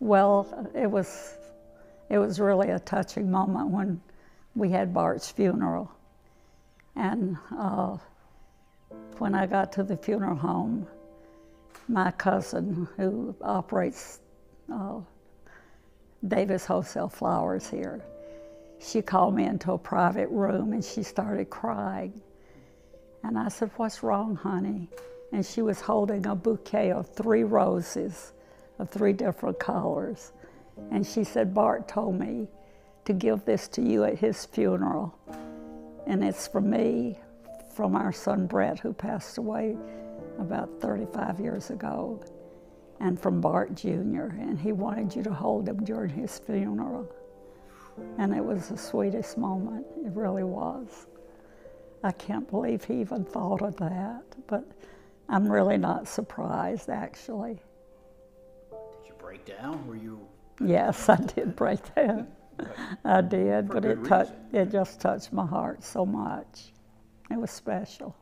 Well, it was really a touching moment when we had Bart's funeral. And when I got to the funeral home, my cousin, who operates Davis Wholesale Flowers here, she called me into a private room and she started crying. And I said, "What's wrong, honey?" And she was holding a bouquet of 3 roses of 3 different colors. And she said, "Bart told me to give this to you at his funeral. And it's for me, from our son Brett, who passed away about 35 years ago, and from Bart Jr. And he wanted you to hold him during his funeral." And it was the sweetest moment, it really was. I can't believe he even thought of that, but I'm really not surprised, actually. Did you break down? Were you? Yes, I did break down. I did, but it just touched my heart so much. It was special.